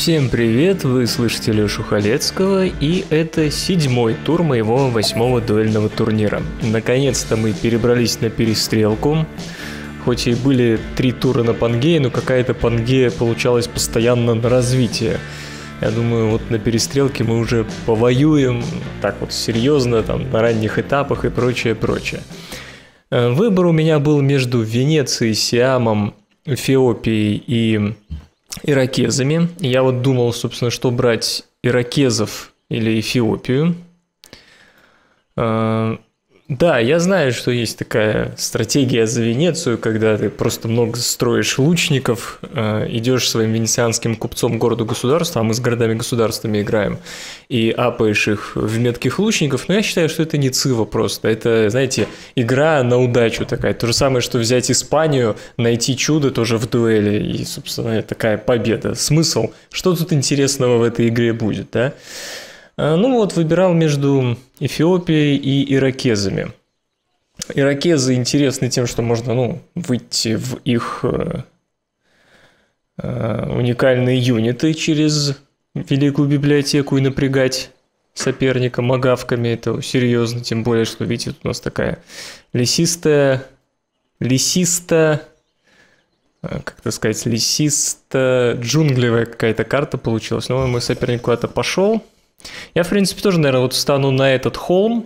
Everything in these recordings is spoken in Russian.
Всем привет, вы слышите Лёшу Халецкого, и это 7-й тур моего 8-го дуэльного турнира. Наконец-то мы перебрались на перестрелку. Хоть и были 3 тура на Пангее, но какая-то Пангея получалась постоянно на развитие. Я думаю, вот на перестрелке мы уже повоюем, так вот серьезно, там, на ранних этапах и прочее. Выбор у меня был между Венецией, Сиамом, Эфиопией и ирокезами. Я вот думал, собственно, что брать: ирокезов или Эфиопию. Да, я знаю, что есть такая стратегия за Венецию, когда ты просто много строишь лучников, идешь своим венецианским купцом города-государства, а мы с городами-государствами играем, и апаешь их в метких лучников, но я считаю, что это не цива просто. Это, знаете, игра на удачу такая. То же самое, что взять Испанию, найти чудо тоже в дуэли, и, собственно, такая победа. Смысл? Что тут интересного в этой игре будет, да? Ну вот, выбирал между Эфиопией и ирокезами. Ирокезы интересны тем, что можно, выйти в их уникальные юниты через Великую библиотеку и напрягать соперника магавками. Это серьезно, тем более, что, видите, тут у нас такая лесисто-джунглевая какая-то карта получилась. Но мой соперник куда-то пошел. Я, в принципе, тоже, наверное, вот встану на этот холм.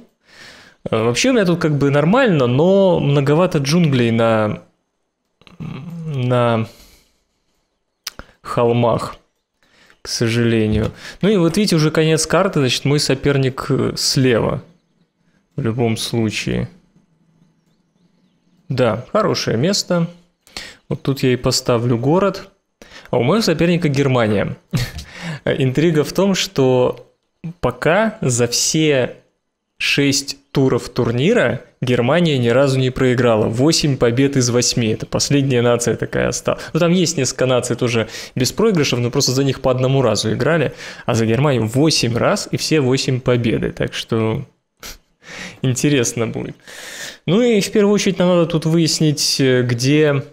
Вообще у меня тут как бы нормально, но многовато джунглей на холмах, к сожалению. Ну и вот видите, уже конец карты, значит, мой соперник слева. В любом случае. Да, хорошее место. Вот тут я и поставлю город. А у моего соперника Германия. Интрига в том, что пока за все 6 туров турнира Германия ни разу не проиграла. 8 побед из 8. Это последняя нация такая осталась. Ну, там есть несколько наций тоже без проигрышев, но просто за них по одному разу играли. А за Германию 8 раз и все 8 победы. Так что интересно будет. Ну и в первую очередь нам надо тут выяснить, где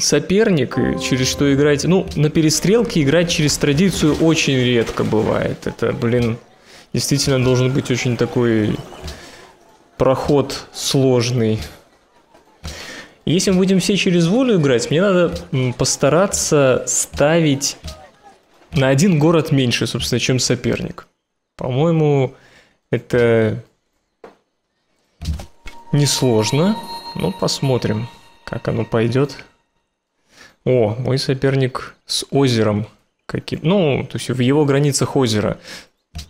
соперник и через что играть. Ну, на перестрелке играть через традицию очень редко бывает. Это, блин, действительно должен быть очень такой проход сложный. Если мы будем все через волю играть, мне надо постараться ставить на один город меньше, собственно, чем соперник. По-моему, это несложно. Ну, посмотрим, как оно пойдет. О, мой соперник с озером каким-то. Ну, то есть в его границах озера.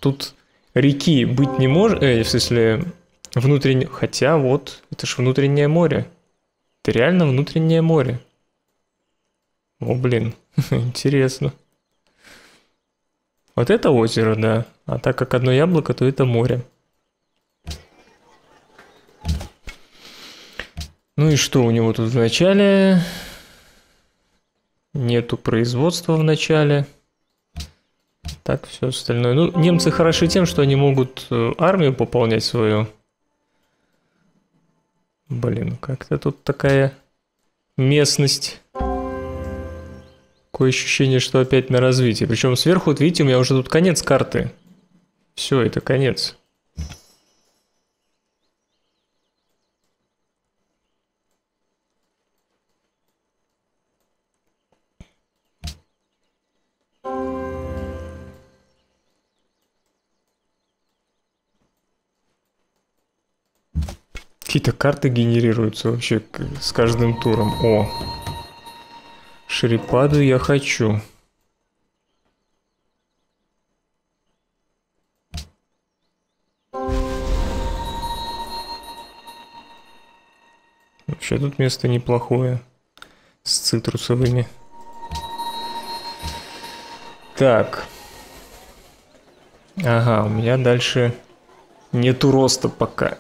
Тут реки быть не может. В смысле, внутреннее. Хотя вот, это же внутреннее море. Это реально внутреннее море. О, блин, интересно. Вот это озеро, да. А так как одно яблоко, то это море. Ну и что у него тут в начале? Нету производства в начале. Так, все остальное. Ну, немцы хороши тем, что они могут армию пополнять свою. Блин, как-то тут такая местность. Такое ощущение, что опять на развитие. Причем сверху, вот видите, у меня уже тут конец карты. Все, это конец. Какие-то карты генерируются вообще с каждым туром. О, Шерепаду я хочу. Вообще тут место неплохое. С цитрусовыми. Так. Ага, у меня дальше нету роста пока.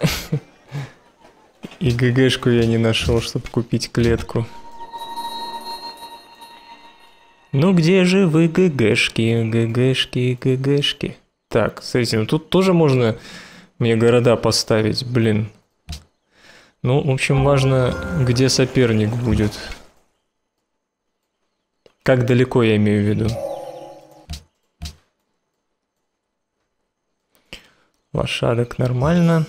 И ГГшку я не нашел, чтобы купить клетку. Ну где же вы, ГГшки, ГГшки, ГГшки? Так, смотрите, ну тут тоже можно мне города поставить, блин. Ну, в общем, важно, где соперник будет. Как далеко, я имею в виду. Ваш шарик нормально.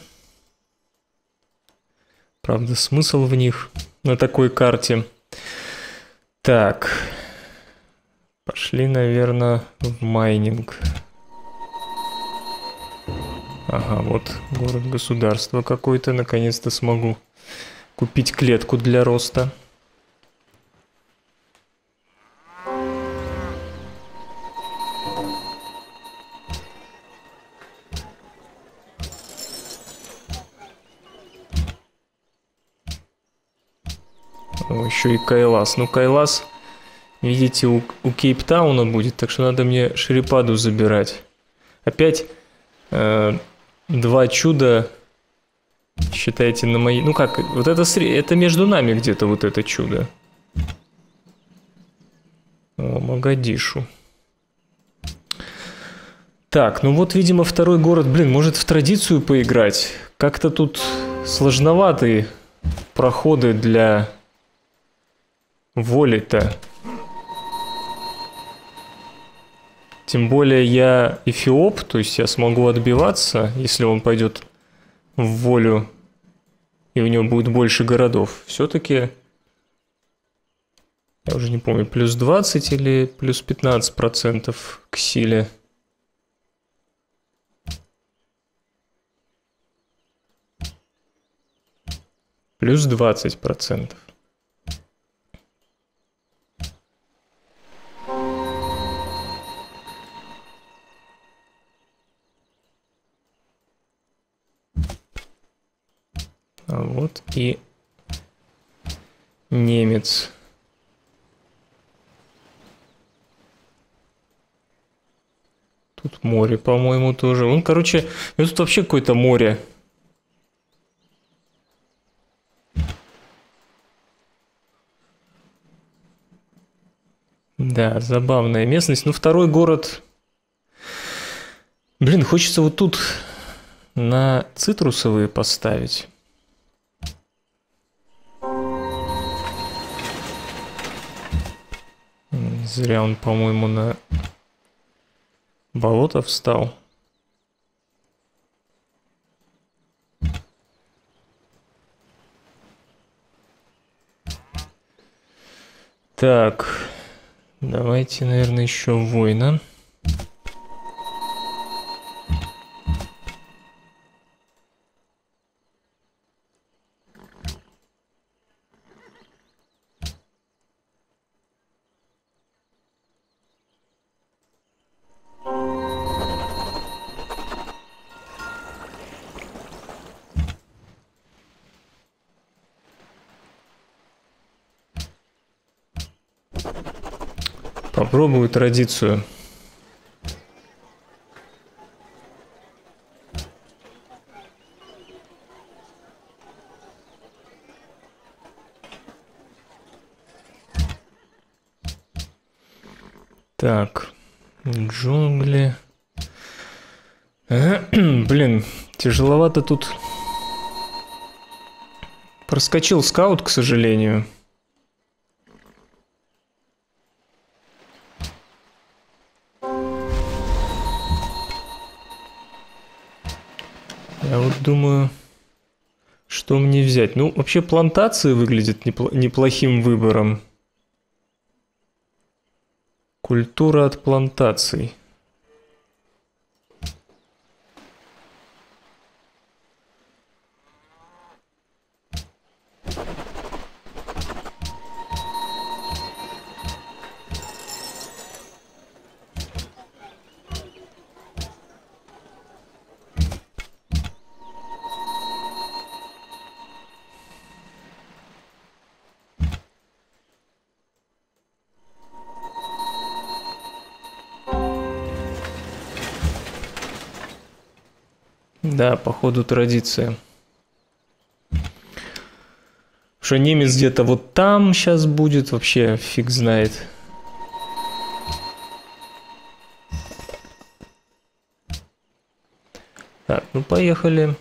Правда, смысл в них на такой карте. Так. Пошли, наверное, в майнинг. Ага, вот город-государство какой-то. Наконец-то смогу купить клетку для роста. Еще и Кайлас. Ну, Кайлас, видите, у Кейптауна будет, так что надо мне Шерепаду забирать. Опять два чуда, считайте, на мои... Ну как, вот это между нами где-то вот это чудо. О, Магадишу. Так, ну вот, видимо, второй город. Блин, может в традицию поиграть? Как-то тут сложноватые проходы для... воли-то. Тем более я эфиоп, то есть я смогу отбиваться, если он пойдет в волю, и у него будет больше городов. Все-таки, я уже не помню, плюс 20 или плюс 15% к силе. Плюс 20%. Вот и немец. Тут море, по-моему, тоже. Он, короче, тут вообще какое-то море. Да, забавная местность. Но второй город... Блин, хочется вот тут на цитрусовые поставить. Зря он, по-моему, на болото встал. Так, давайте, наверное, еще воина. Попробую традицию. Так, джунгли. Блин, тяжеловато тут. Проскочил скаут, к сожалению. Я вот думаю, что мне взять. Ну, вообще плантации выглядят неплохим выбором. Культура от плантаций. Да, походу традиция. Что немец где-то вот там сейчас будет, вообще фиг знает. Так, ну поехали.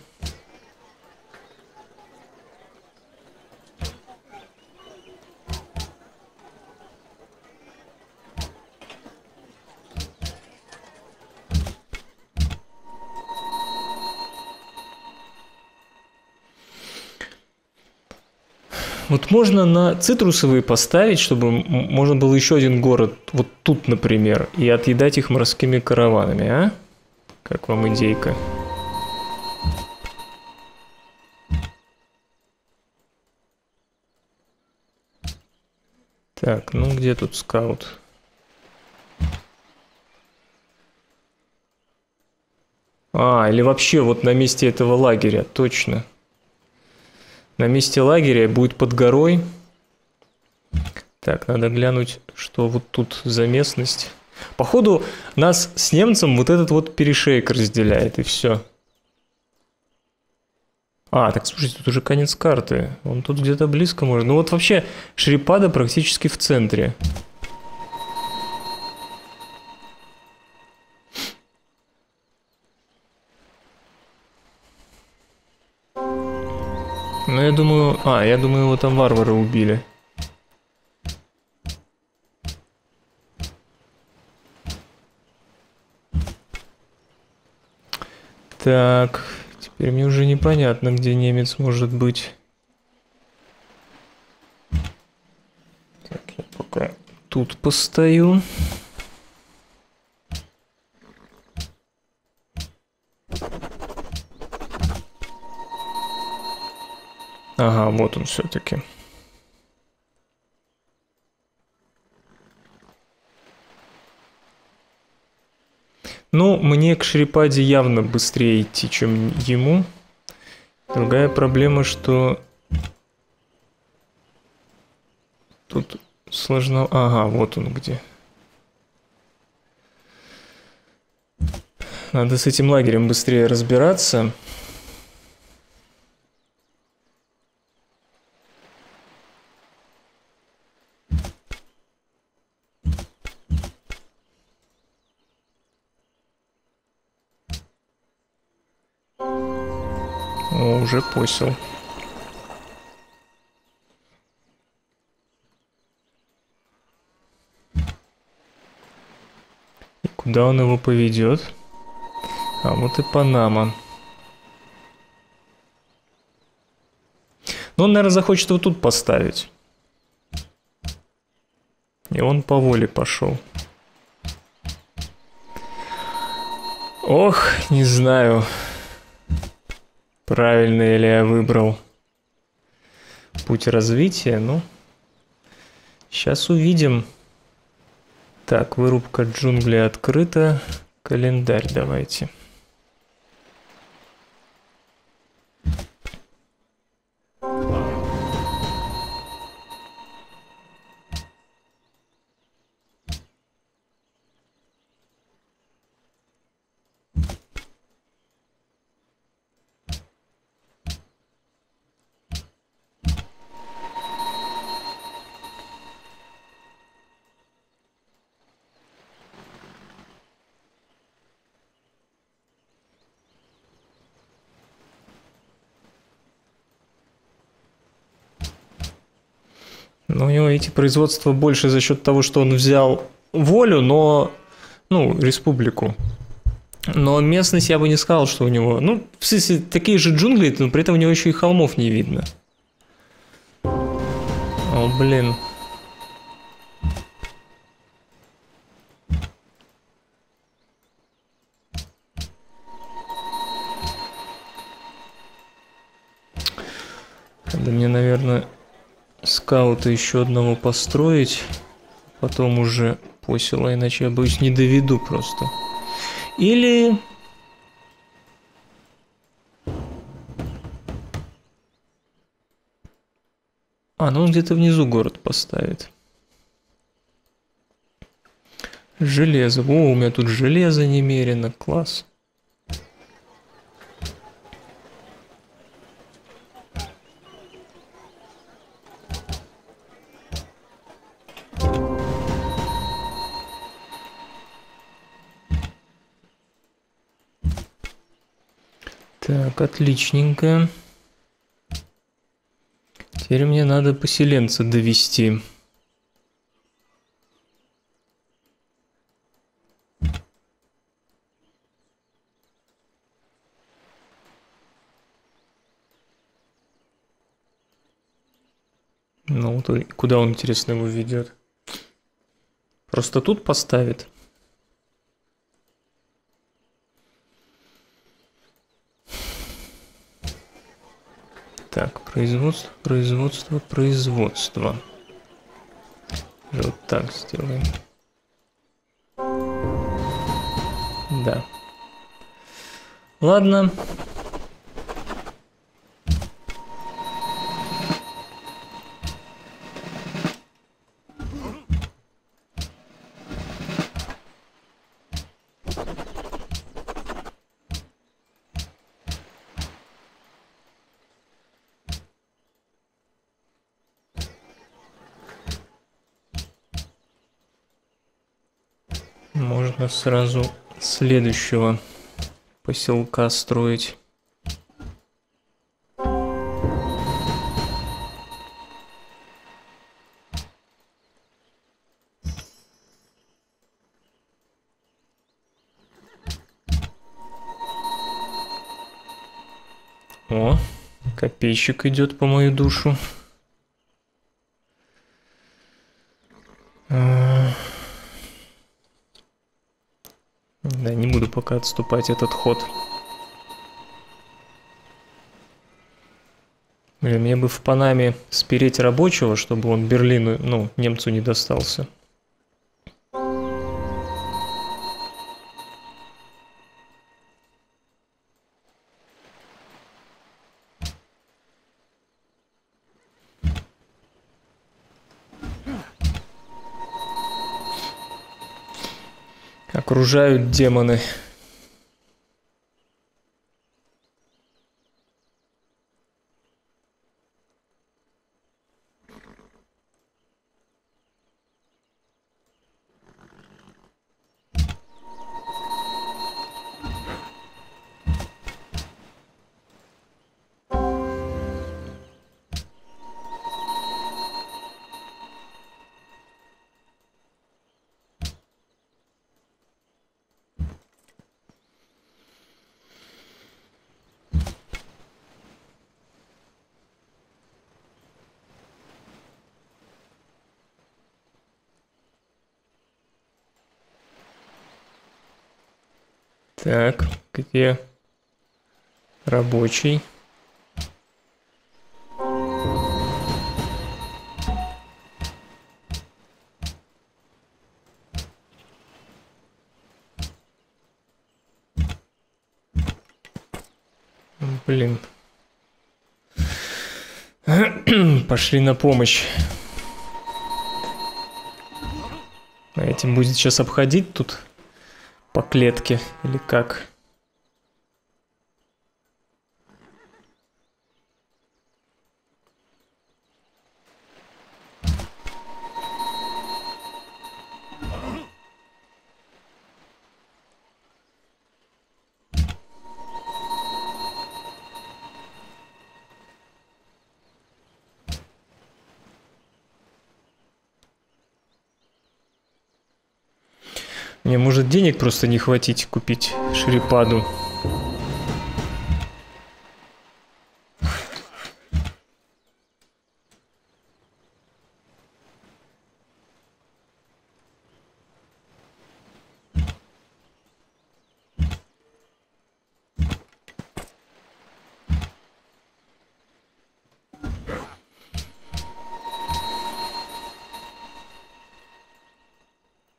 Вот можно на цитрусовые поставить, чтобы можно было еще один город вот тут, например, и отъедать их морскими караванами, а? Как вам идейка? Так, ну где тут скаут? А, или вообще вот на месте этого лагеря, точно. На месте лагеря будет под горой. Так, надо глянуть, что вот тут за местность. Походу, нас с немцем вот этот вот перешейк разделяет, и все. А, так, слушайте, тут уже конец карты. Он тут где-то близко может. Ну вот вообще, Шерепада практически в центре. Ну, я думаю... А, я думаю, его там варвары убили. Так, теперь мне уже непонятно, где немец может быть. Так, я пока тут постою. Ага, вот он все-таки. Ну, мне к Шерепаде явно быстрее идти, чем ему. Другая проблема, что... Тут сложно... Ага, вот он где. Надо с этим лагерем быстрее разбираться. Уже посел. И куда он его поведет? А вот и Панама. Но он, наверное, захочет его тут поставить. И он по воле пошел. Ох, не знаю. Правильно ли я выбрал путь развития? Ну, сейчас увидим. Так, вырубка джунглей открыта. Календарь давайте. Но у него эти производства больше за счет того, что он взял волю, но... Ну, республику. Но местность я бы не сказал, что у него... Ну, в смысле, такие же джунгли, но при этом у него еще и холмов не видно. О, блин. Надо мне, наверное... скаута еще одного построить, потом уже посела, иначе я, боюсь, не доведу просто. Или... А, ну он где-то внизу город поставит. Железо. О, у меня тут железо немерено. Класс. Так, отличненько. Теперь мне надо поселенца довести. Ну, то куда он, интересно, его ведет? Просто тут поставит? Так, производство, производство, производство. Вот так сделаем. Да. Ладно. Можно сразу следующего поселка строить. О, копейщик идет по мою душу. Да, не буду пока отступать этот ход. Блин, мне бы в Панаме спереть рабочего, чтобы он Берлину, ну, немцу не достался. Окружают демоны. Так, где рабочий? Блин. Пошли на помощь. А этим будет сейчас обходить тут? По клетке или как? Мне может денег просто не хватить купить Шерепаду.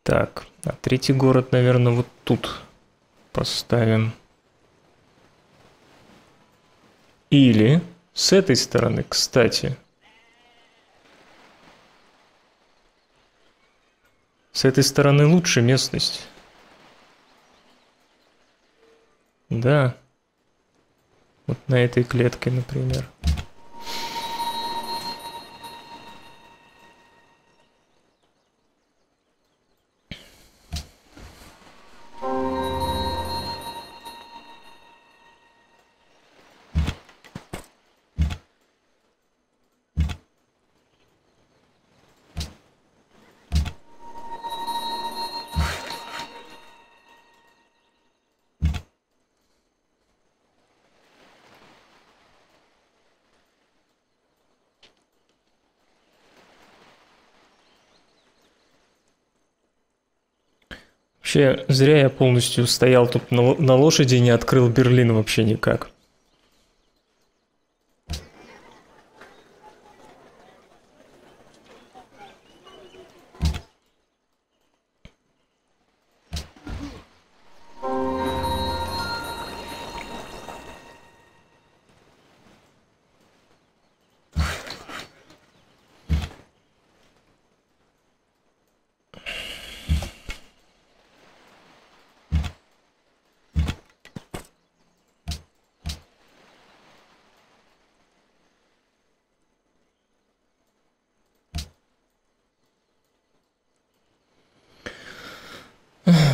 Так. А третий город, наверное, вот тут поставим. Или с этой стороны, кстати. С этой стороны лучше местность. Да. Вот на этой клетке, например. Вообще, зря я полностью стоял тут на лошади и не открыл Берлин вообще никак.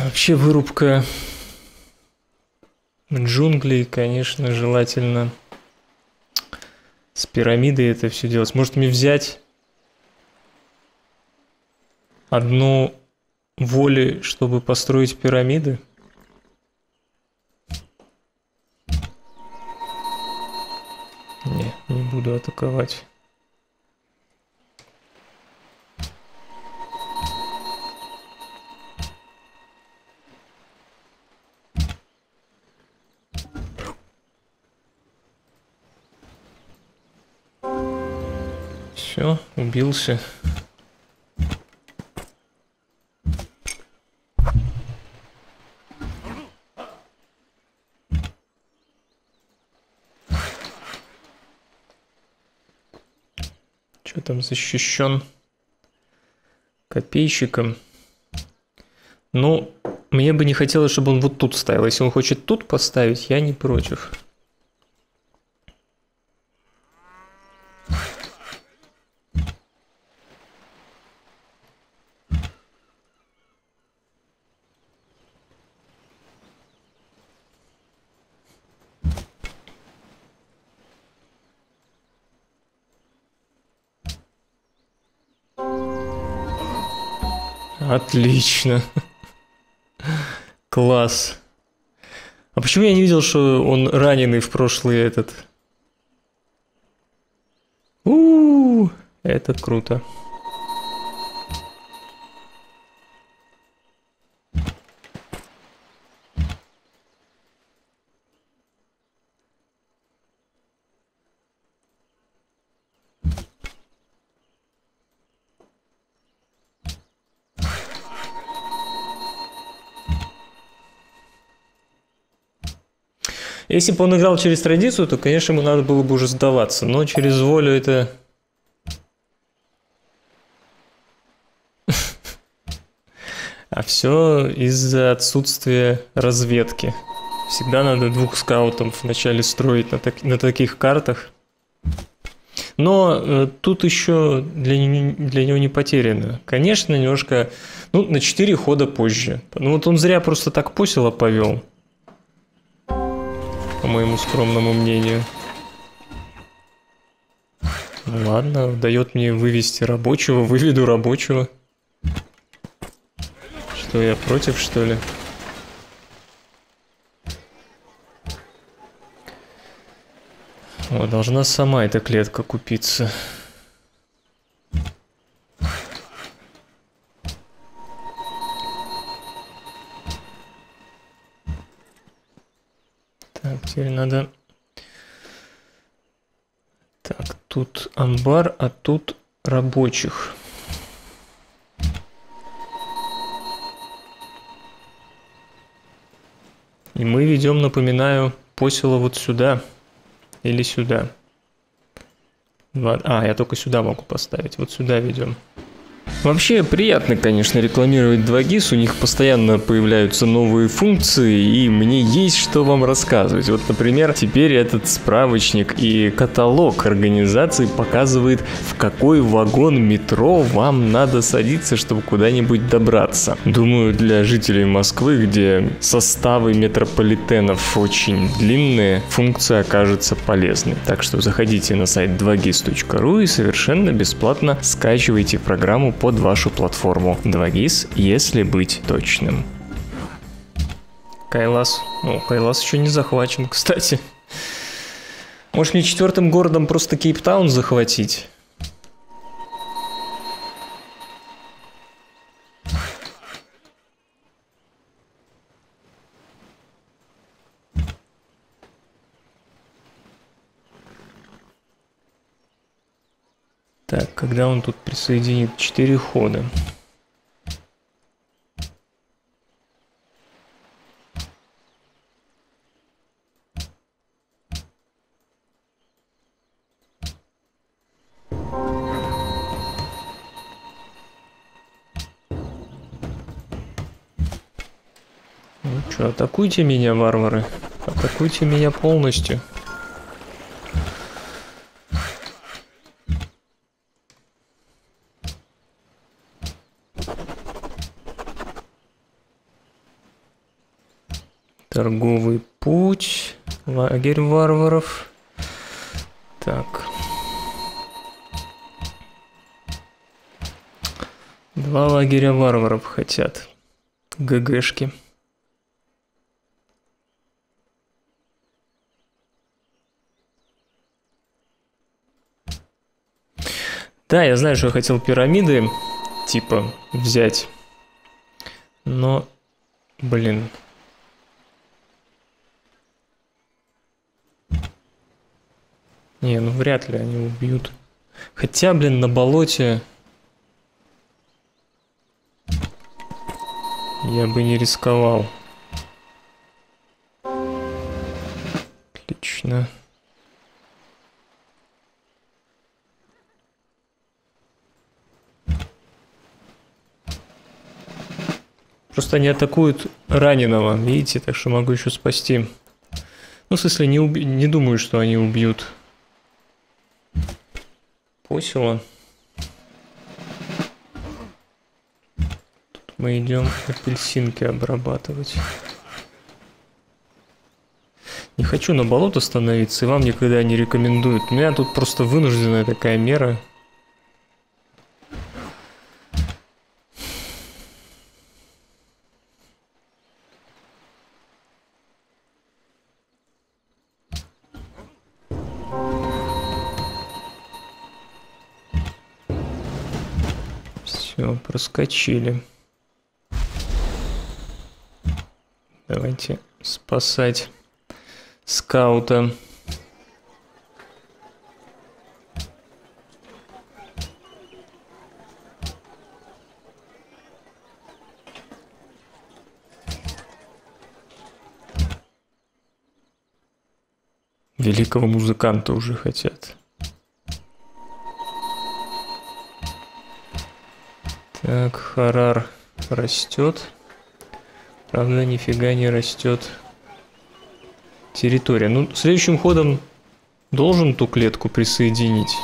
Вообще вырубка джунглей, конечно, желательно с пирамидой это все делать. Может, мне взять одну волю, чтобы построить пирамиды? Не, не буду атаковать. Все, убился. Что там защищен? Копейщиком. Ну, мне бы не хотелось, чтобы он вот тут ставил. Если он хочет тут поставить, я не против. Отлично. Класс. А почему я не видел, что он раненый в прошлый этот? У-у-у, это круто. Если бы он играл через традицию, то, конечно, ему надо было бы уже сдаваться, но через волю это... А все из-за отсутствия разведки. Всегда надо двух скаутов вначале строить на таких картах. Но тут еще для него не потеряно. Конечно, немножко... Ну, на 4 хода позже. Ну, вот он зря просто так посела повел. По моему скромному мнению. Ладно, дает мне вывести рабочего, выведу рабочего. Что, я против, что ли? О, должна сама эта клетка купиться. Теперь надо... Так, тут амбар, а тут рабочих. И мы ведем, напоминаю, посело вот сюда. Или сюда. А, я только сюда могу поставить. Вот сюда ведем. Вообще приятно, конечно, рекламировать 2GIS, у них постоянно появляются новые функции, и мне есть что вам рассказывать. Вот, например, теперь этот справочник и каталог организации показывает, в какой вагон метро вам надо садиться, чтобы куда-нибудь добраться. Думаю, для жителей Москвы, где составы метрополитенов очень длинные, функция окажется полезной. Так что заходите на сайт 2gis.ru и совершенно бесплатно скачивайте программу под вашу платформу 2GIS, если быть точным. Кайлас. О, Кайлас еще не захвачен, кстати. Может, мне 4-м городом просто Кейптаун захватить? Так, когда он тут присоединит 4 хода? Атакуйте меня, варвары. Атакуйте меня полностью. Торговый путь. Лагерь варваров. Так. 2 лагеря варваров хотят. ГГшки. Да, я знаю, что я хотел пирамиды, типа, взять, но, блин. Не, ну вряд ли они убьют. Хотя, блин, на болоте я бы не рисковал. Отлично. Просто они атакуют раненого, видите, так что могу еще спасти. Ну, в смысле, не думаю, что они убьют. Посело. Тут мы идем апельсинки обрабатывать. Не хочу на болото становиться, и вам никогда не рекомендуют. У меня тут просто вынужденная такая мера. Проскочили. Давайте спасать скаута. Великого музыканта уже хотят. Так, Харар растет. Правда, нифига не растет территория. Ну, следующим ходом должен ту клетку присоединить.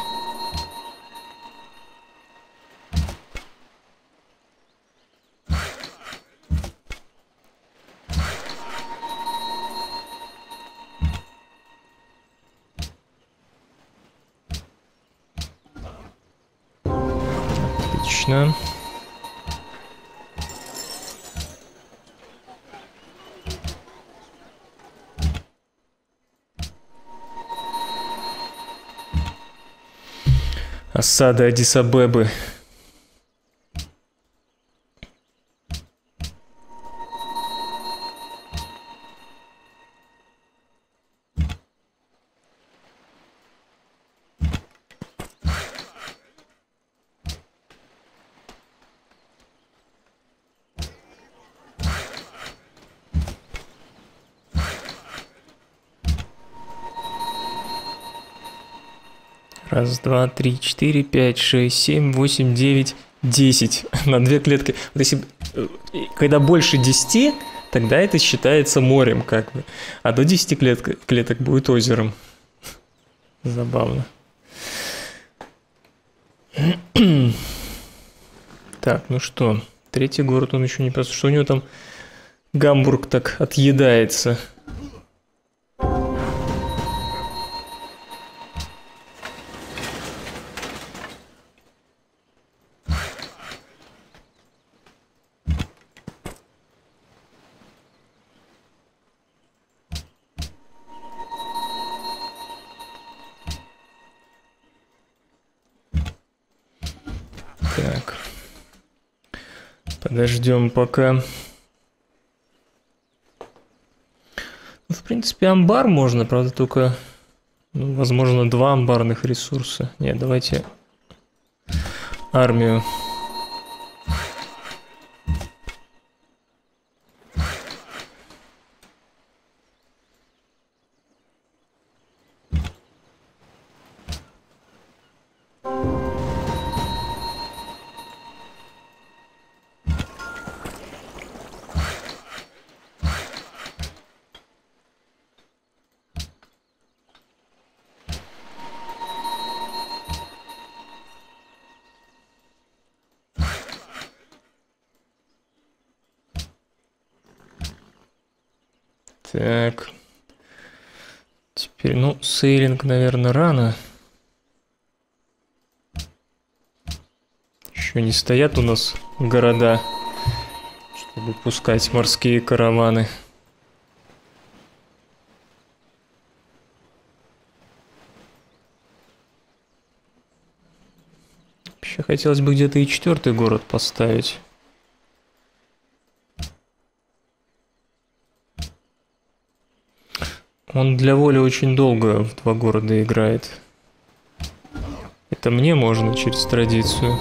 Отлично. Осада Аддис-Абебы. Раз, два, три, 4, 5, 6, 7, 8, 9, 10. На 2 клетки. Вот если, когда больше 10, тогда это считается морем, как бы. А до 10 клеток будет озером. Забавно. Так, ну что, третий город он еще не просто. Что у него там Гамбург так отъедается? Подождем пока. В принципе, амбар можно, правда, только, ну, возможно, 2 амбарных ресурса. Не, давайте армию. Так, теперь, ну, сейлинг, наверное, рано. Еще не стоят у нас города, чтобы пускать морские караваны. Вообще хотелось бы где-то и 4-й город поставить. Он для воли очень долго в 2 города играет. Это мне можно через традицию.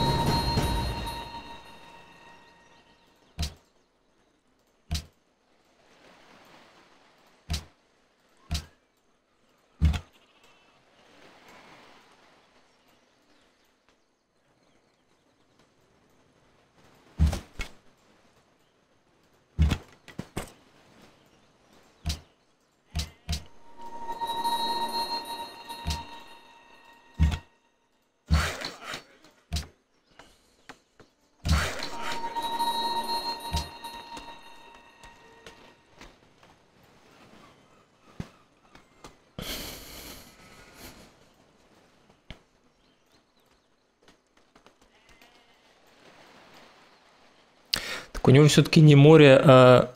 У него все-таки не море, а...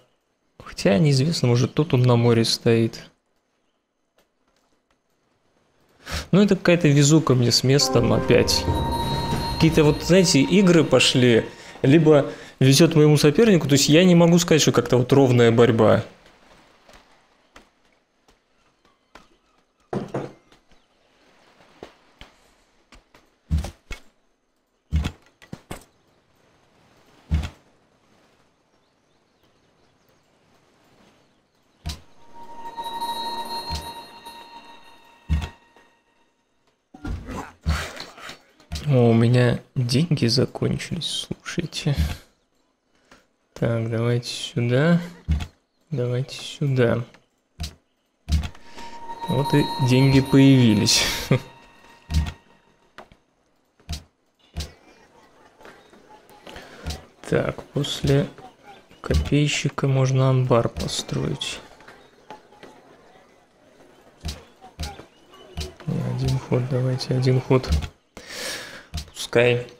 Хотя неизвестно, может, тут он на море стоит. Ну, это какая-то везука мне с местом опять. Какие-то вот, знаете, игры пошли. Либо везет моему сопернику, то есть я не могу сказать, что как-то вот ровная борьба. О, у меня деньги закончились, слушайте. Так, давайте сюда. Давайте сюда. Вот и деньги появились. Так, после копейщика можно амбар построить. Один ход, давайте, один ход. Пускай.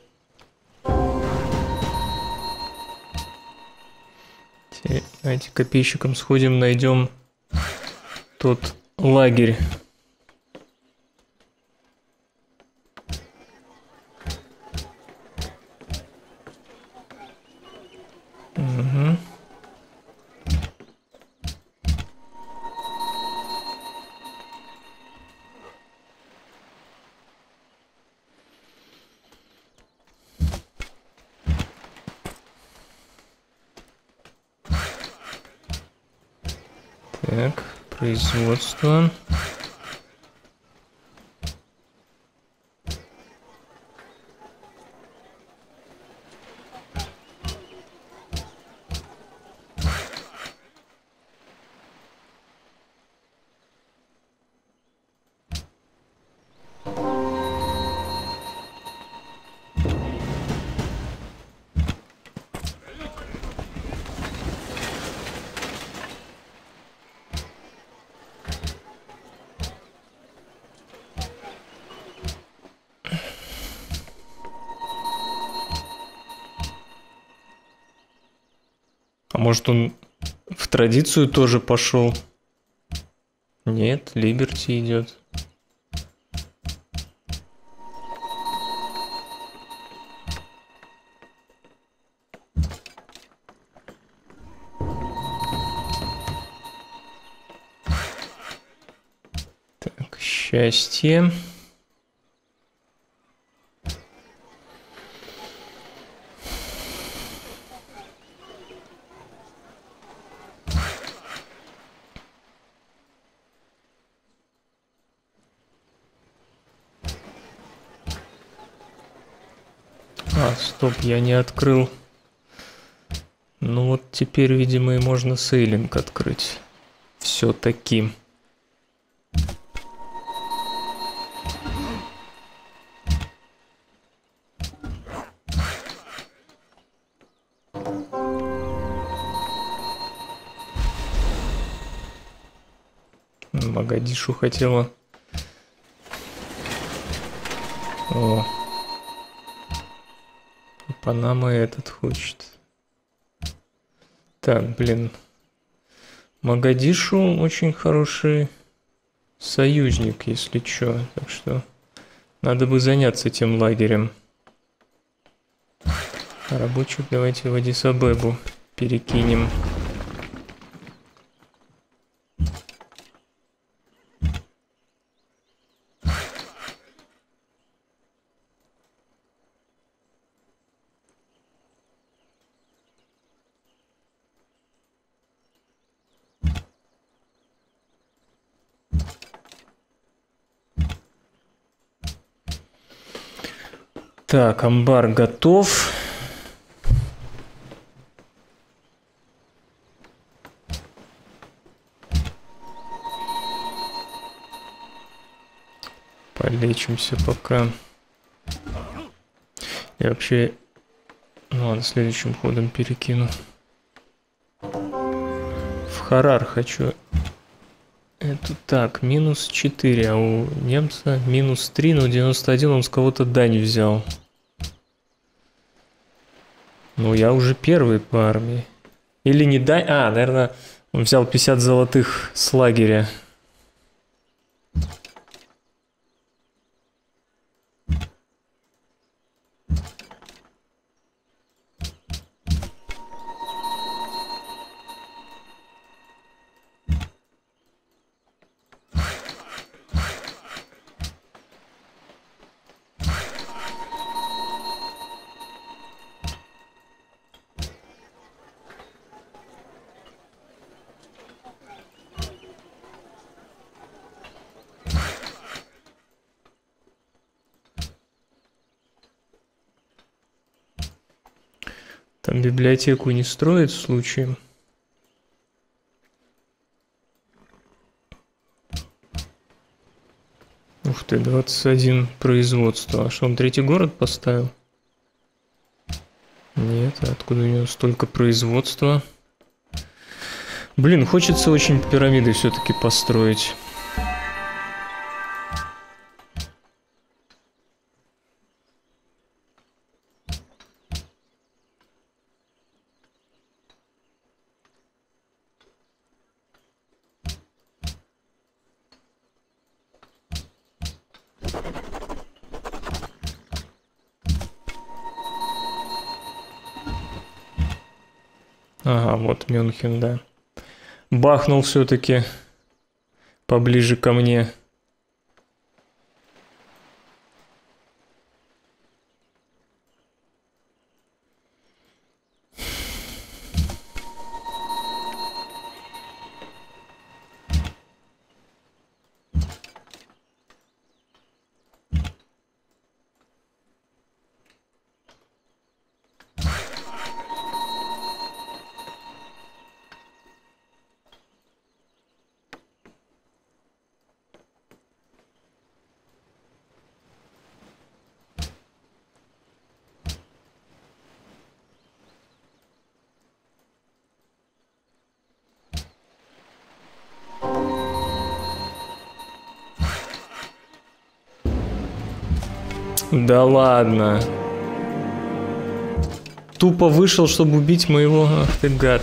Давайте копейщиком сходим, найдем тот лагерь. Угу. Так, производство. Может, он в традицию тоже пошел? Нет, Либерти идет. Так, счастье. стоп, я не открыл. Ну вот теперь, видимо, и можно сейлинг открыть. Все-таки. Магадишу хотела. О. Панама этот хочет. Так, блин. Магадишу очень хороший союзник, если чё. Так что надо бы заняться этим лагерем. Рабочих давайте в Аддис-Абебу перекинем. Так, амбар готов. Полечимся пока. Я вообще... Ну ладно, следующим ходом перекину. В Харар хочу. Это так, минус 4, а у немца минус 3, но 91 он с кого-то дань взял. Ну, я уже первый по армии. Или не дай... А, наверное, он взял 50 золотых с лагеря. Там библиотеку не строят случаем. Ух ты, 21 производство. А что, он третий город поставил? Нет, откуда у него столько производства? Блин, хочется очень пирамиды все-таки построить. Ага, вот Мюнхен, да. Бахнул все-таки поближе ко мне. Да ладно. Тупо вышел, чтобы убить моего... Ах ты гад.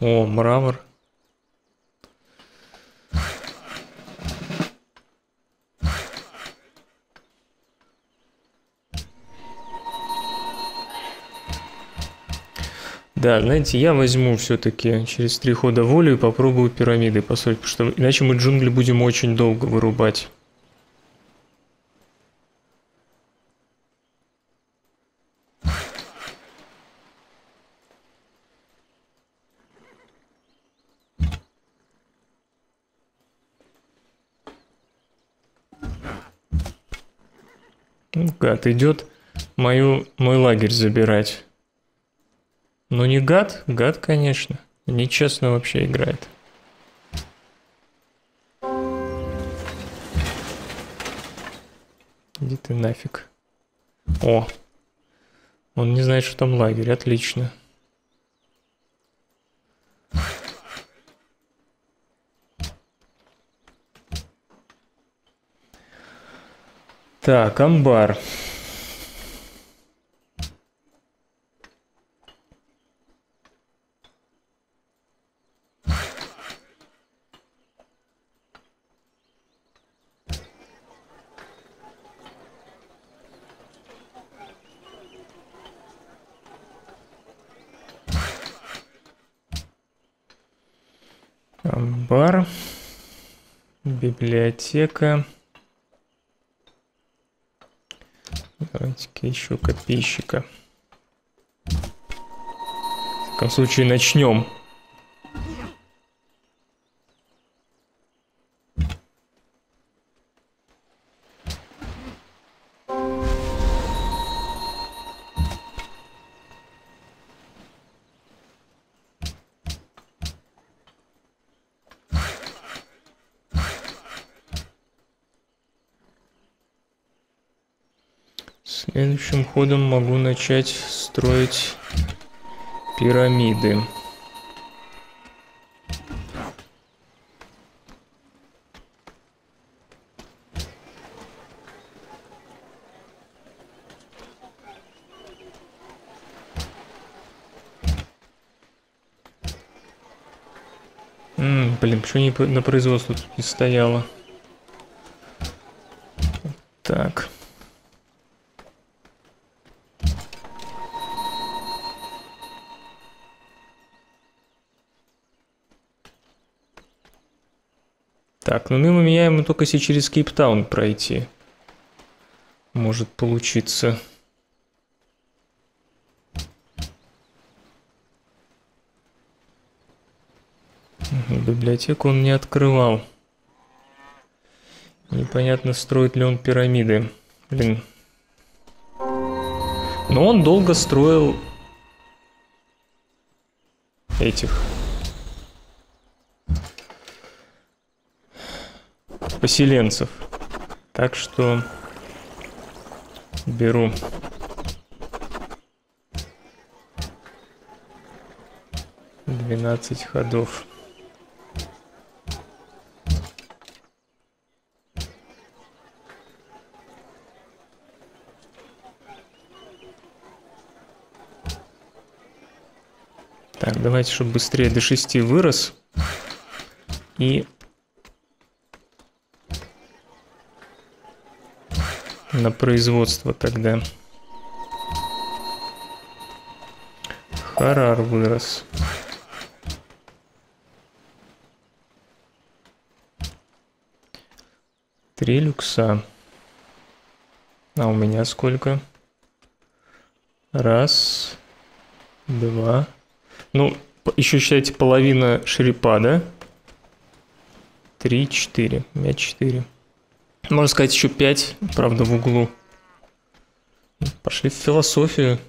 О, мрамор. Да, знаете, я возьму все-таки через 3 хода волю и попробую пирамиды построить, потому что иначе мы джунгли будем очень долго вырубать. Гад идет, мой лагерь забирать. Ну не гад, гад, конечно. Нечестно вообще играет. Иди ты нафиг. О! Он не знает, что там лагерь. Отлично. Так, амбар. Амбар. Библиотека. Давайте-ка еще копейщика. В таком случае начнем. Следующим ходом могу начать строить пирамиды. Блин, почему не на производство тут не стояло? Так. Так, ну мимо меня ему только если через Кейптаун пройти. Может получиться. Библиотеку он не открывал. Непонятно, строит ли он пирамиды. Блин. Но он долго строил этих. Поселенцев. Так что беру. Двенадцать ходов. Так, давайте, чтобы быстрее до 6 вырос. И... на производство тогда. Харар вырос. Три люкса. А у меня сколько? Раз, два. Ну, еще считайте половина Шерепада. 3, 4. У меня 4. Можно сказать, еще 5, правда, в углу. Пошли в философию.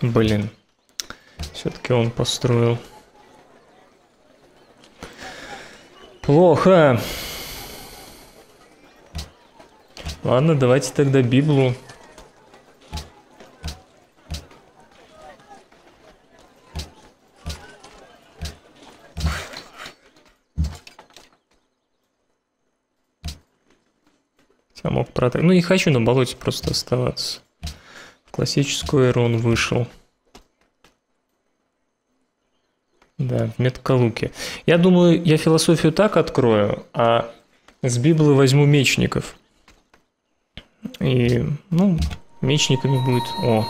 Блин. Все-таки он построил. Плохо. Ладно, давайте тогда Библу. Ну, не хочу на болоте просто оставаться. В классическую эру он вышел. Да, в Меткалуке. Я думаю, я философию так открою, а с Библы возьму мечников. И, ну, мечниками будет... О!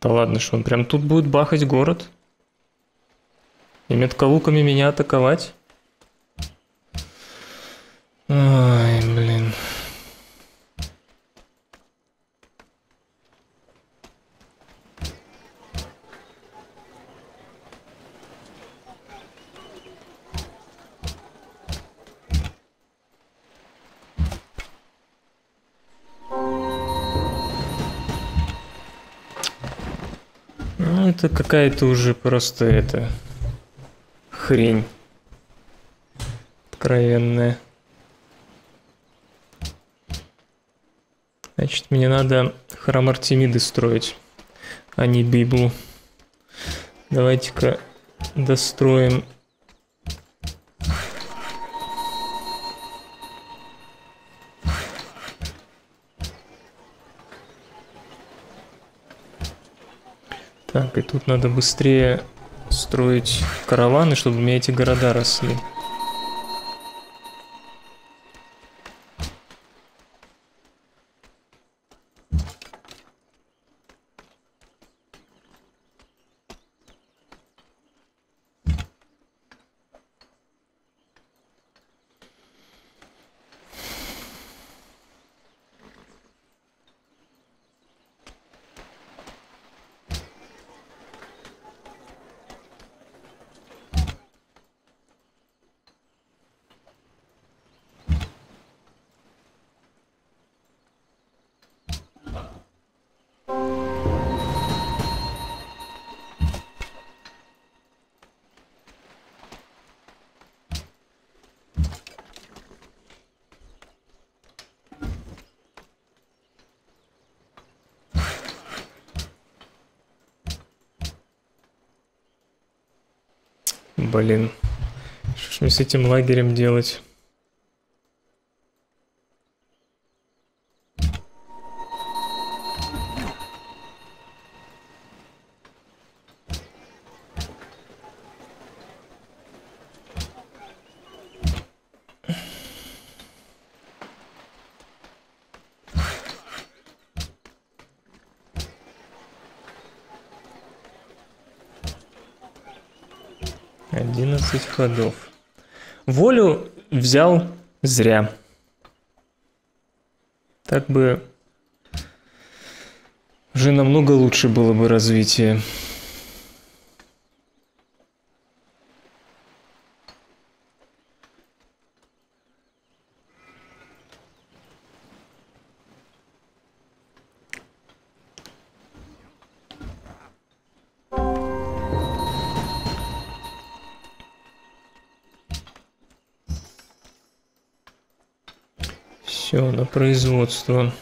Да ладно, что он прям тут будет бахать город. И меткалуками меня атаковать. Ай, блин. это какая-то уже просто это хрень откровенная. Значит, мне надо храм Артемиды строить, а не Библу. Давайте-ка достроим. Так, и тут надо быстрее строить караваны, чтобы у меня эти города росли. Блин, что ж мне с этим лагерем делать? Ходов. Волю взял зря. Так бы уже намного лучше было бы развитие. На производство.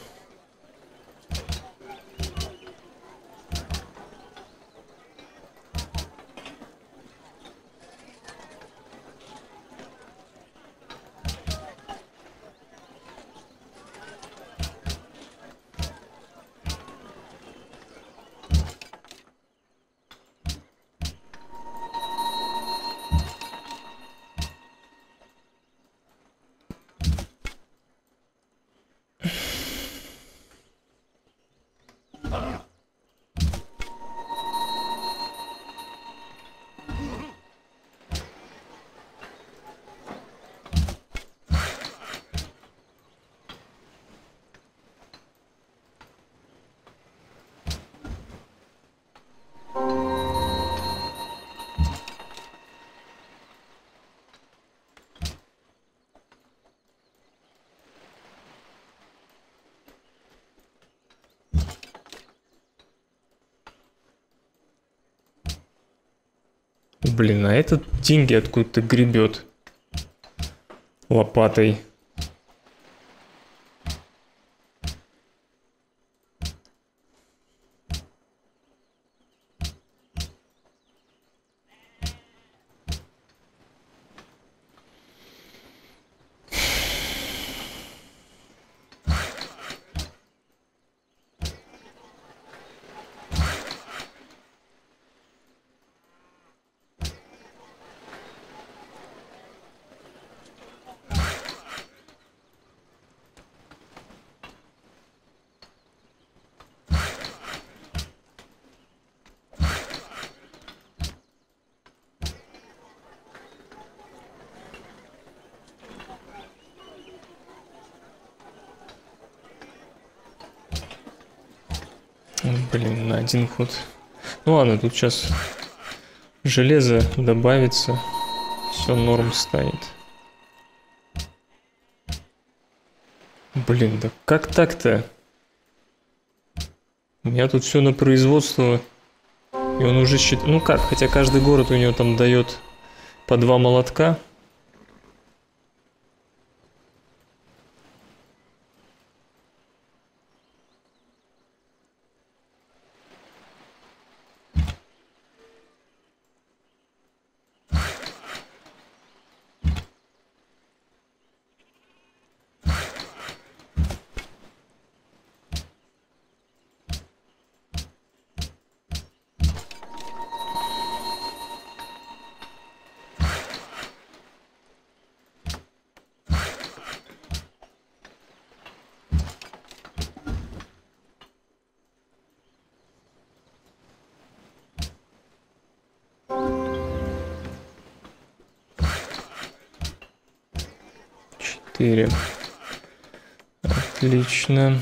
Блин, а этот деньги откуда-то гребет лопатой. Блин, на один ход. Ну ладно, тут сейчас железо добавится, все норм станет. Блин, да как так-то? У меня тут все на производство И он уже считает... Ну как, хотя каждый город у него там дает по 2 молотка. Отлично.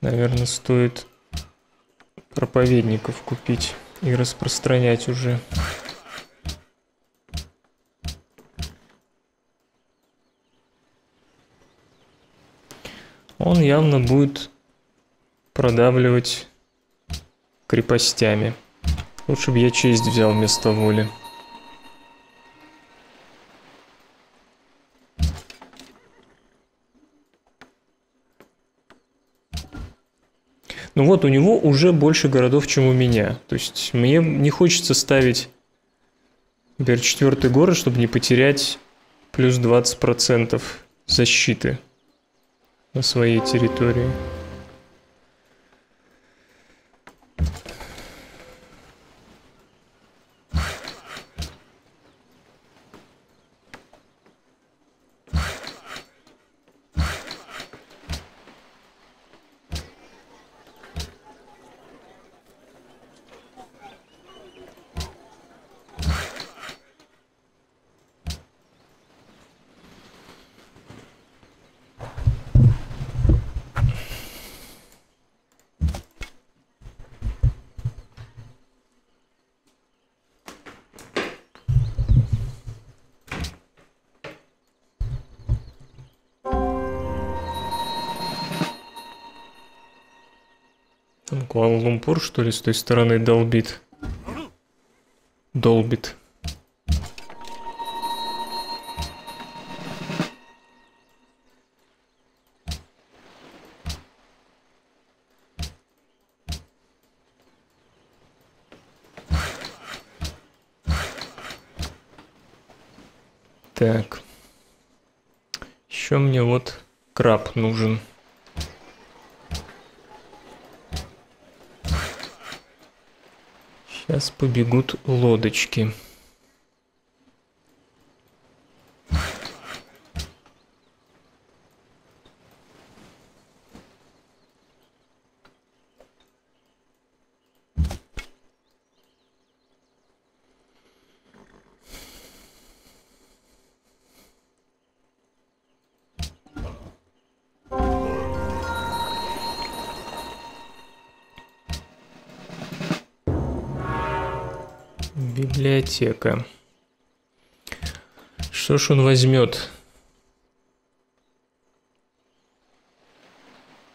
Наверное, стоит проповедников купить и распространять уже. Он явно будет продавливать крепостями. Лучше бы я честь взял вместо воли. Ну вот, у него уже больше городов, чем у меня. То есть мне не хочется ставить, например, 4-й город, чтобы не потерять плюс 20% защиты на своей территории. Куала-Лумпур, что ли, с той стороны долбит? Долбит. Так. Еще мне вот краб нужен. Сейчас побегут лодочки. Библиотека. Что ж он возьмет?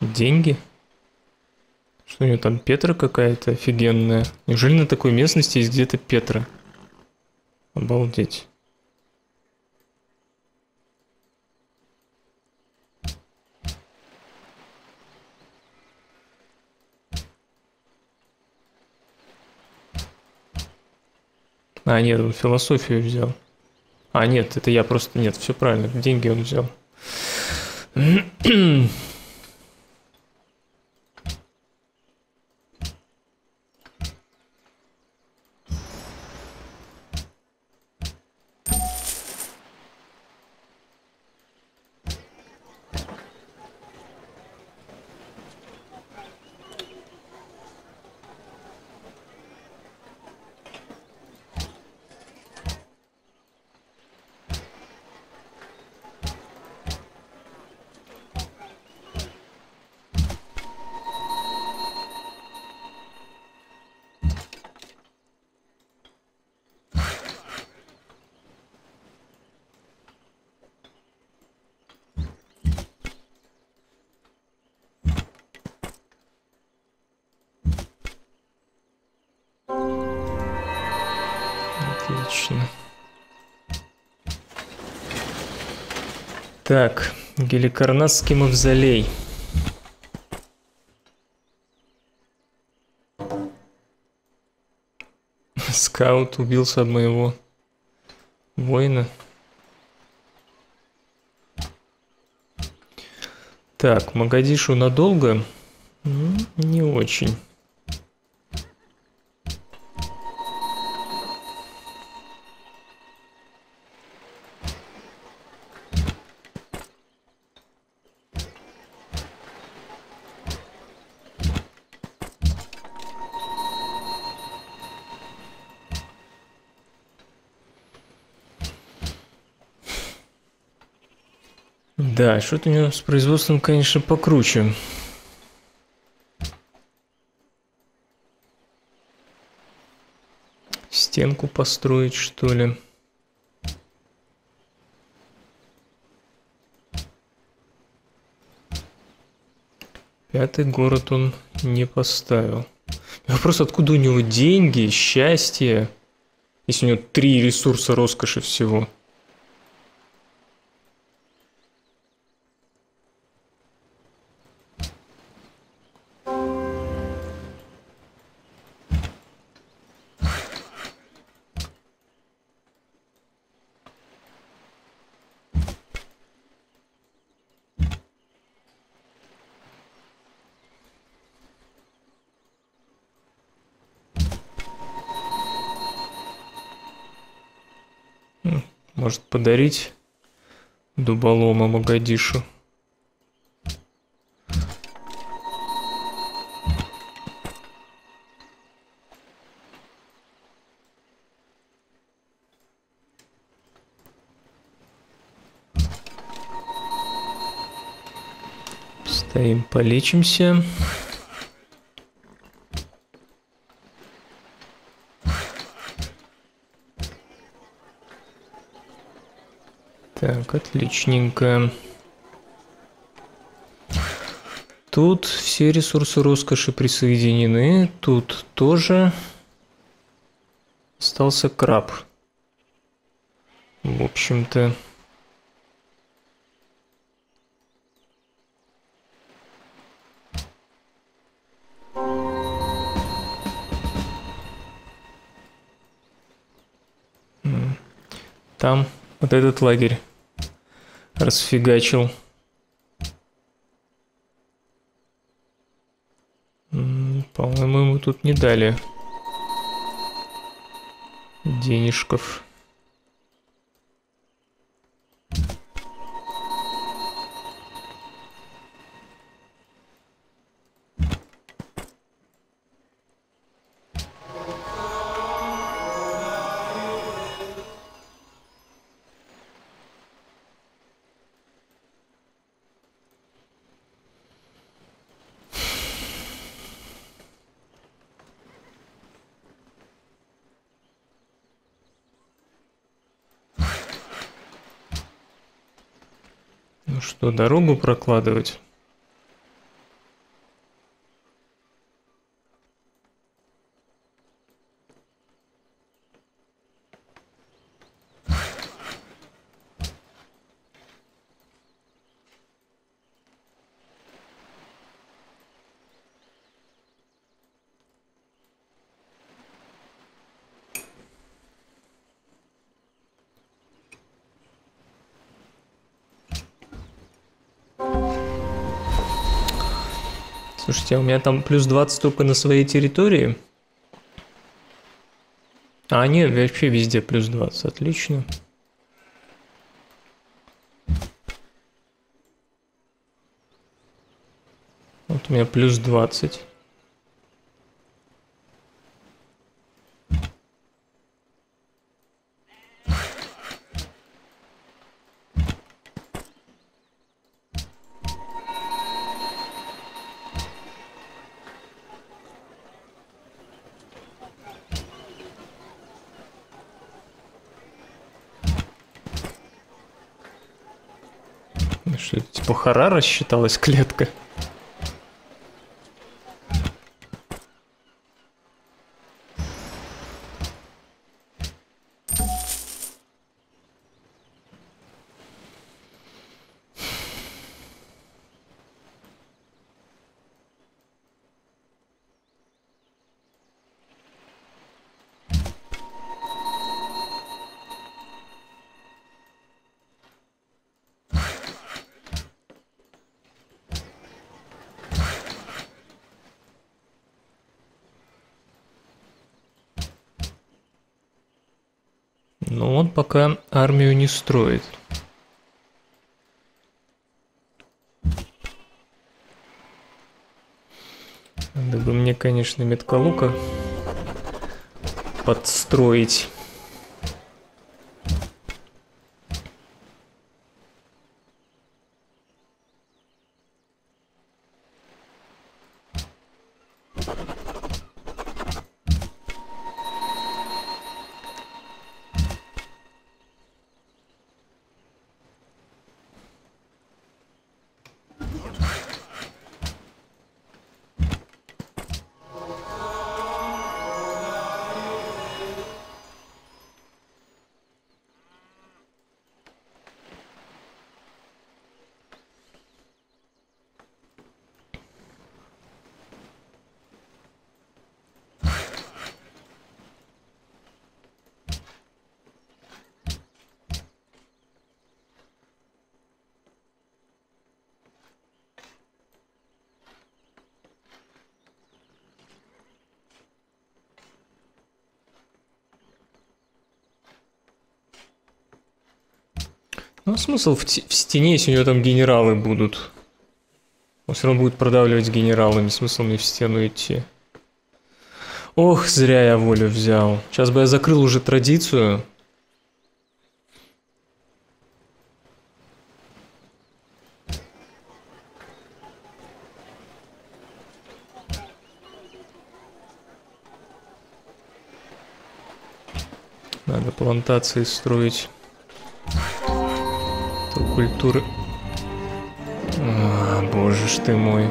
Деньги? Что у него там, Петра какая-то офигенная? Неужели на такой местности есть где-то Петра? Обалдеть. А, нет, он философию взял. А, нет, это я просто... Нет, все правильно, деньги он взял. Отлично. Так, Геликарнасский мавзолей. Скаут убился от моего воина. Так, Магадишу надолго? Не очень. Да, что-то у него с производством, конечно, покруче. Стенку построить, что ли? Пятый город он не поставил. Вопрос, откуда у него деньги, счастье, если у него 3 ресурса роскоши всего? Может, подарить дуболома Магадишу? Стоим, полечимся. Так, отличненько. Тут все ресурсы роскоши присоединены. Тут тоже остался краб. В общем-то. Там вот этот лагерь расфигачил. По-моему, ему тут не дали денежков. Что, дорогу прокладывать? Слушайте, у меня там плюс 20 только на своей территории. А нет, вообще везде плюс 20. Отлично. Вот у меня плюс 20. Что это, типа Харара считалась клетка? Но он пока армию не строит. Надо бы мне, конечно, Меткалука подстроить. Ну, смысл в стене, если у него там генералы будут. Он все равно будет продавливать генералами. Смысл мне в стену идти. Ох, зря я волю взял. Сейчас бы я закрыл уже традицию. Надо плантации строить. Культуры. А, боже ж ты мой.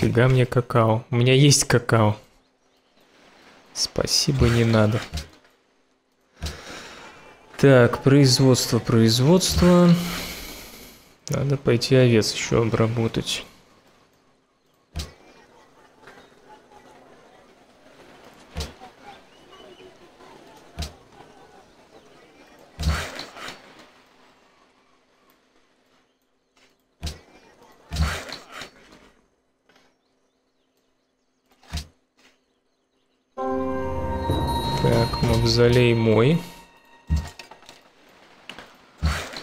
Фига мне какао. У меня есть какао. Спасибо, не надо. Так, производство, производство. Надо пойти овец еще обработать. Залей мой,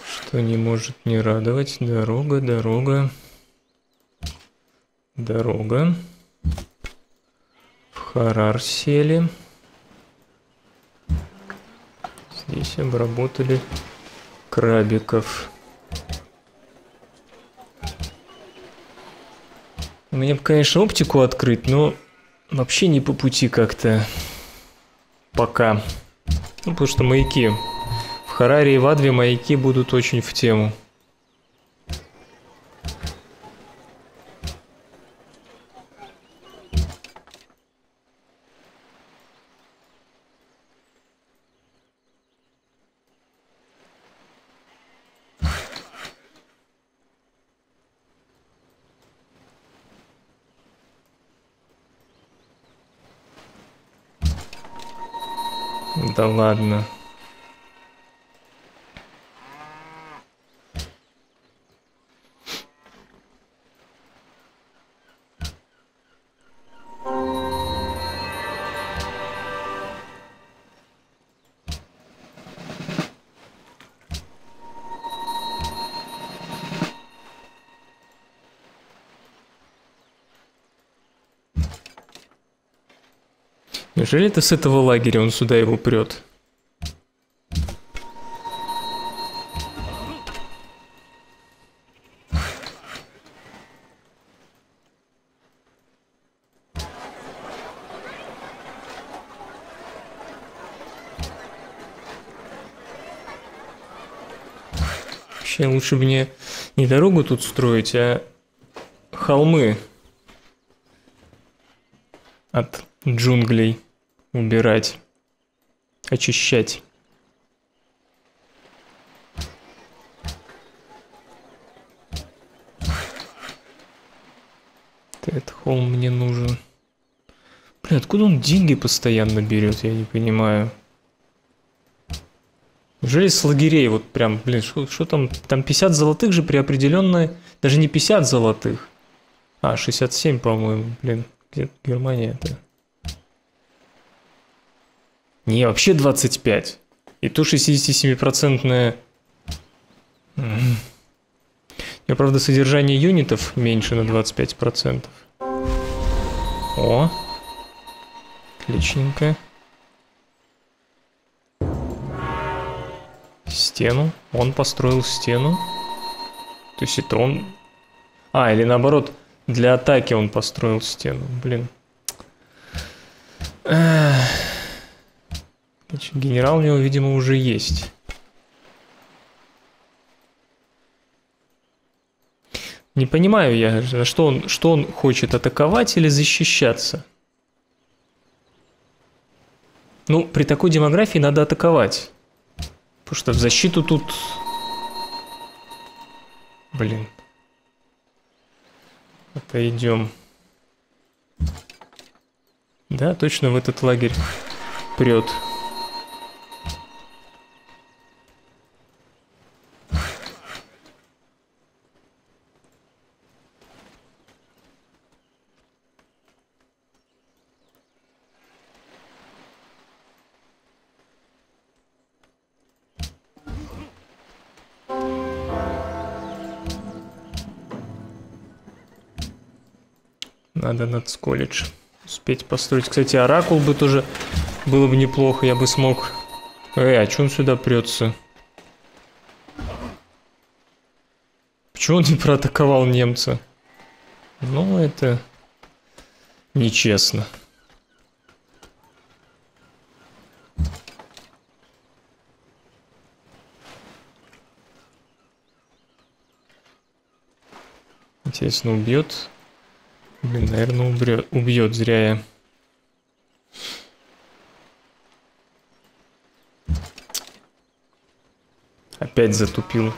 что не может не радовать. Дорога, дорога, дорога. В Харар сели. Здесь обработали крабиков. Мне бы, конечно, оптику открыть, но вообще не по пути как-то. Пока. Ну, потому что маяки. В Хараре и в Адве маяки будут очень в тему. Да ладно. Неужели это с этого лагеря он сюда его прет? Вообще лучше мне не дорогу тут строить, а холмы от джунглей убирать. очищать. Этот холм мне нужен. Блин, откуда он деньги постоянно берет, я не понимаю. Неужели с лагерей вот прям, блин, что там? Там 50 золотых же при определенной... Даже не 50 золотых. А, 67, по-моему, блин. Где Германия-то? Не, вообще 25. И то 67%-ное... Я, правда, содержание юнитов меньше на 25%. О! Отличненько. Стену. Он построил стену. То есть это он... А, или наоборот, для атаки он построил стену. Блин. Значит, генерал у него, видимо, уже есть. Не понимаю я, что он хочет, атаковать или защищаться? Ну, при такой демографии надо атаковать. Потому что в защиту тут... Блин. Отойдем. Да, точно в этот лагерь прет. Надо надсколледж успеть построить. Кстати, оракул бы тоже было бы неплохо, я бы смог... а чё он сюда прется? Почему он не проатаковал немца? Ну, это... нечестно. Интересно, убьет... Блин, наверное, убьет, зря я. Опять затупил.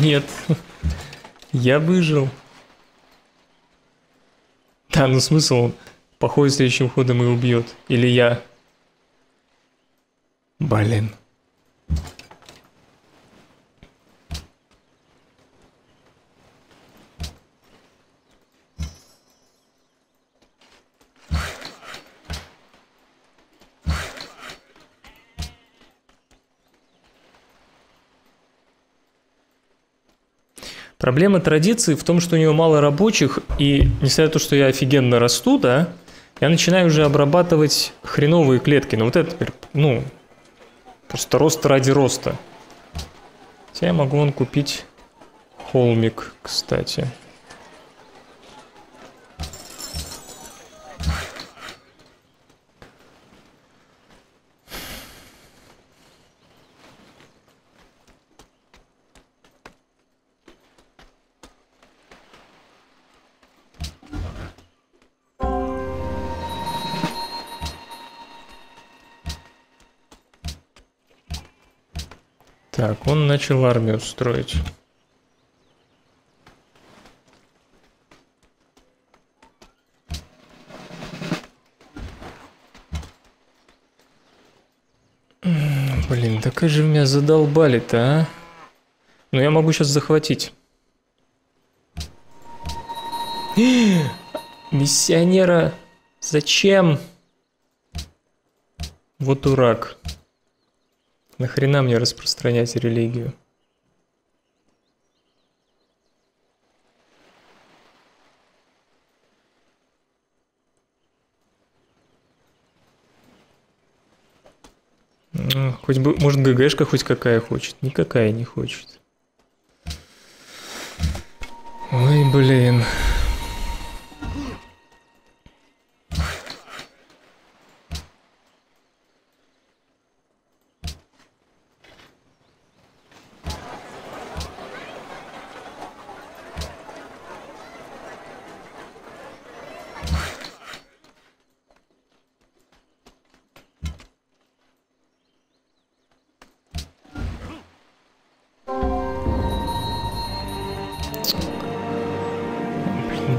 Нет, я выжил. Да, ну смысл, он походит следующим ходом и убьет. Или я. Блин. Проблема традиции в том, что у него мало рабочих, и несмотря на то, что я офигенно расту, да, я начинаю уже обрабатывать хреновые клетки. Но вот это, ну, просто рост ради роста. Хотя я могу вон купить холмик, кстати. Так, он начал армию строить. Блин, да как же меня задолбали-то, а? Ну, я могу сейчас захватить. Миссионера! Зачем? Вот дурак. Нахрена мне распространять религию? Хоть бы, может, ГГшка хоть какая хочет? Никакая не хочет. Ой, блин.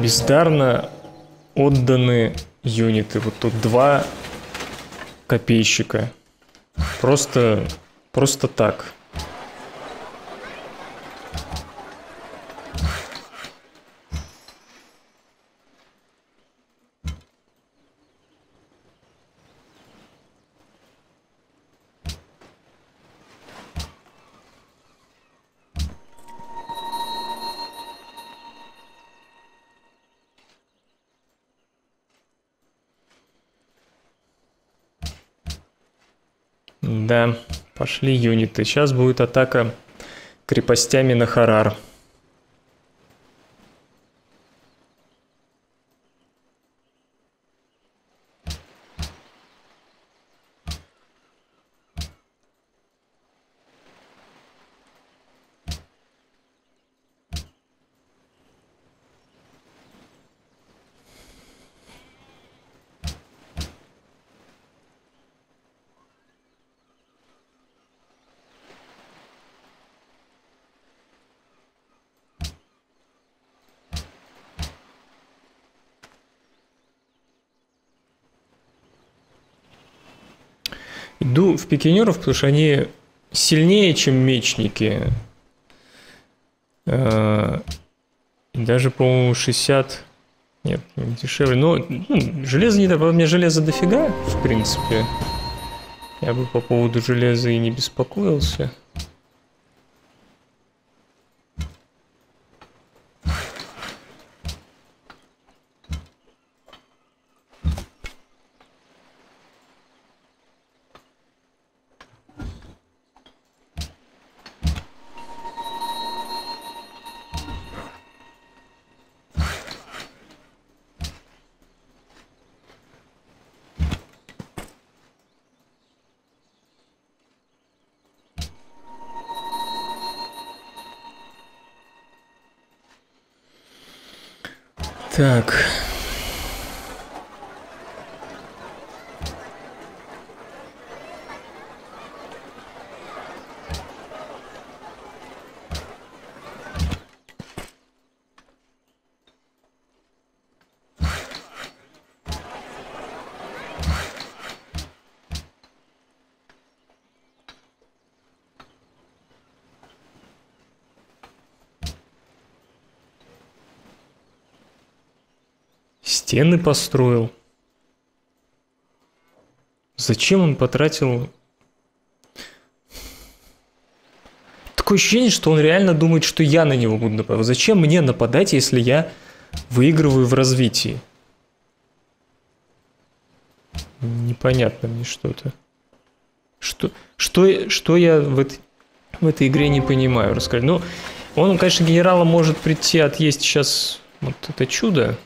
Бездарно отданы юниты. Вот тут 2 копейщика. Просто так. Да, пошли юниты. Сейчас будет атака крепостями на Харар. Иду в пикинеров, потому что они сильнее, чем мечники. Даже, по-моему, 60. Нет, дешевле. Но железо не да. Мне железо дофига, в принципе. Я бы по поводу железа и не беспокоился. Так. Стены построил. Зачем он потратил? Такое ощущение, что он реально думает, что я на него буду нападать. Зачем мне нападать, если я выигрываю в развитии? Непонятно мне что-то. Что я в этой игре не понимаю? Расскажи. Ну, он, конечно, генерала может прийти отъесть сейчас вот это чудо.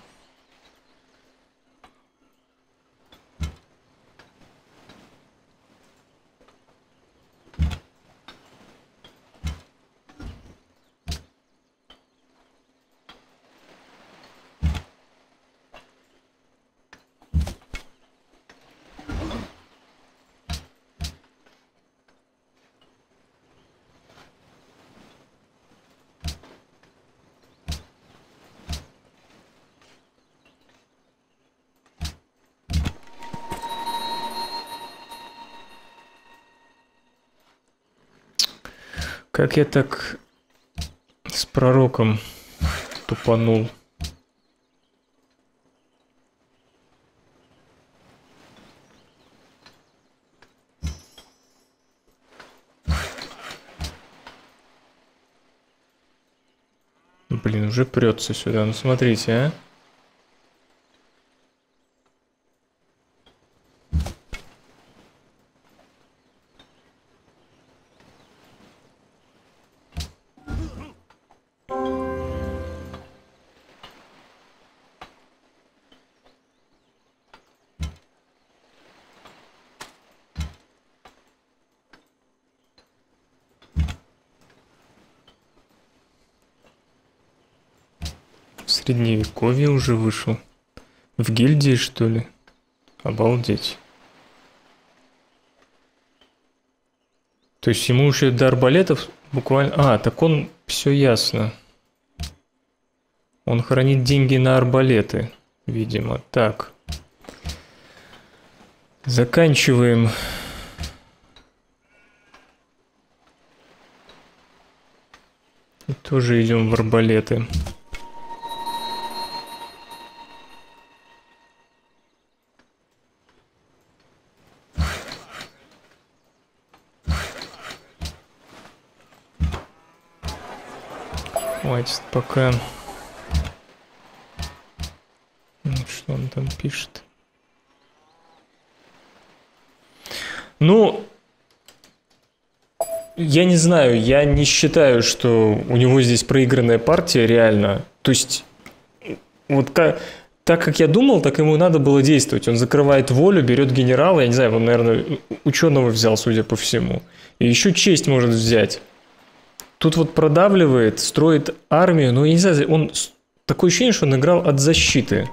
Как я так с пророком тупанул. Блин, уже прется сюда. Ну смотрите, а. средневековье уже вышел. В гильдии, что ли? Обалдеть. То есть ему еще до арбалетов буквально... А, так он... Все ясно. Он хранит деньги на арбалеты, видимо. Так. Заканчиваем. И тоже идем в арбалеты. Хватит пока. Что он там пишет? Ну, я не знаю, я не считаю, что у него здесь проигранная партия, реально. То есть, вот так как я думал, так ему надо было действовать. Он закрывает волю, берет генерала, я не знаю, он, наверное, ученого взял, судя по всему. И еще честь может взять. Тут вот продавливает, строит армию, но я не знаю, он такое ощущение, что он играл от защиты.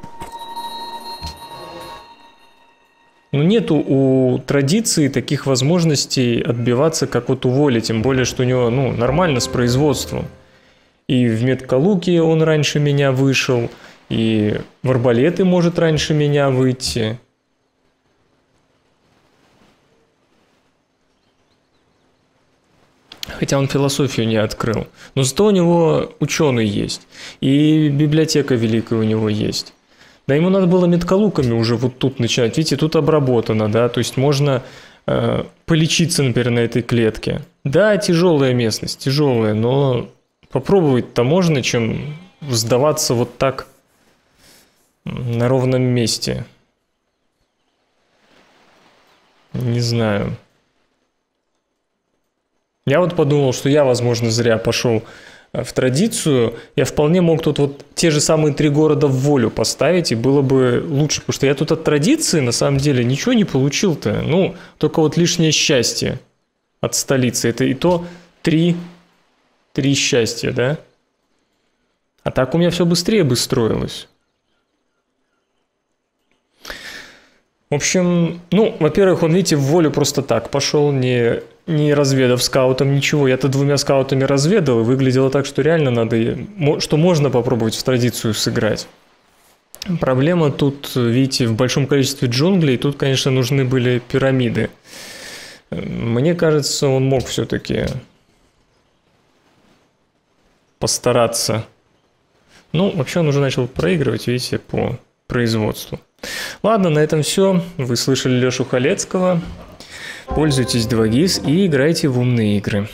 Но нету у традиции таких возможностей отбиваться, как вот у Воли, тем более, что у него, ну, нормально с производством. И в Медкалуке он раньше меня вышел, и в арбалеты может раньше меня выйти. Хотя он философию не открыл. Но зато у него ученый есть. И библиотека великая у него есть. Да ему надо было медкалуками уже вот тут начинать. Видите, тут обработано, да. То есть можно полечиться, например, на этой клетке. Да, тяжелая местность, тяжелая. Но попробовать-то можно, чем сдаваться вот так на ровном месте. Не знаю. Я вот подумал, что я, возможно, зря пошел в традицию. Я вполне мог тут вот те же самые 3 города в волю поставить, и было бы лучше. Потому что я тут от традиции, на самом деле, ничего не получил-то. Ну, только вот лишнее счастье от столицы. Это и то 3 счастья, да? А так у меня все быстрее бы строилось. В общем, ну, во-первых, он, видите, в волю просто так пошел, не разведав скаутом ничего. Я-то 2 скаутами разведал, и выглядело так, что реально надо, что можно попробовать в традицию сыграть. Проблема тут, видите, в большом количестве джунглей, тут, конечно, нужны были пирамиды. Мне кажется, он мог все-таки постараться. Ну, вообще он уже начал проигрывать, видите, по производству. Ладно, на этом все. Вы слышали Лёшу Халецкого. Пользуйтесь 2GIS и играйте в умные игры.